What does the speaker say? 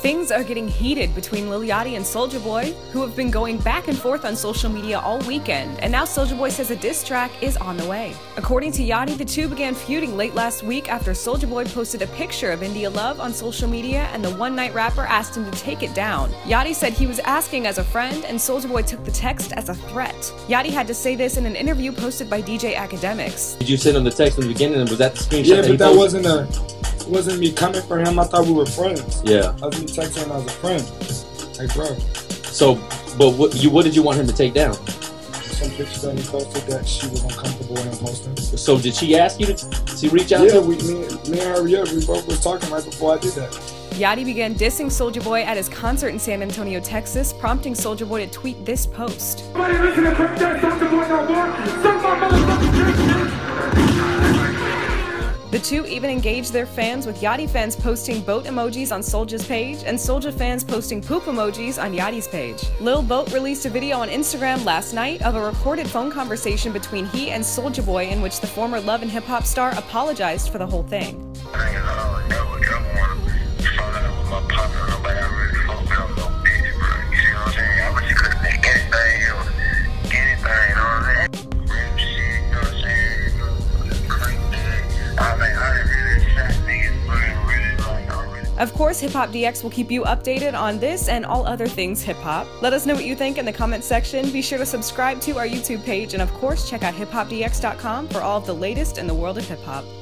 Things are getting heated between Lil Yachty and Soulja Boy, who have been going back and forth on social media all weekend, and now Soulja Boy says a diss track is on the way. According to Yachty, the two began feuding late last week after Soulja Boy posted a picture of India Love on social media and the one-night rapper asked him to take it down. Yachty said he was asking as a friend, and Soulja Boy took the text as a threat. Yachty had to say this in an interview posted by DJ Academics. Did you send him the text in the beginning, and was that the screenshot? Yeah, but that wasn't me coming for him. I thought we were friends. Yeah. I was texting him as a friend. Like, bro. So, but what did you want him to take down? Some pictures that he posted that she was uncomfortable with him posting. So did she ask you to reach out to him? Yeah, me and her, we both was talking right before I did that. Yachty began dissing Soulja Boy at his concert in San Antonio, Texas, prompting Soulja Boy to tweet this post. Somebody listen to that Soulja Boy no more. Suck my motherfucking dick. The two even engaged their fans, with Yachty fans posting boat emojis on Soulja's page and Soulja fans posting poop emojis on Yachty's page. Lil Boat released a video on Instagram last night of a recorded phone conversation between he and Soulja Boy in which the former Love and Hip Hop star apologized for the whole thing. Of course, HipHopDX will keep you updated on this and all other things hip-hop. Let us know what you think in the comments section. Be sure to subscribe to our YouTube page, and of course, check out hiphopdx.com for all of the latest in the world of hip-hop.